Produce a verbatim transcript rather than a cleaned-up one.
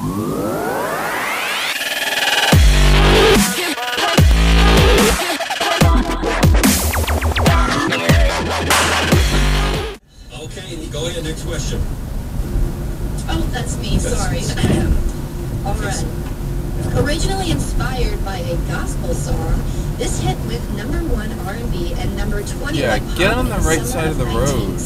Okay, go ahead, next question. Oh, that's me, that's sorry. Alright. Originally inspired by a gospel song, this hit with number one R and B and number twenty-one. Yeah, get on the right side of the road.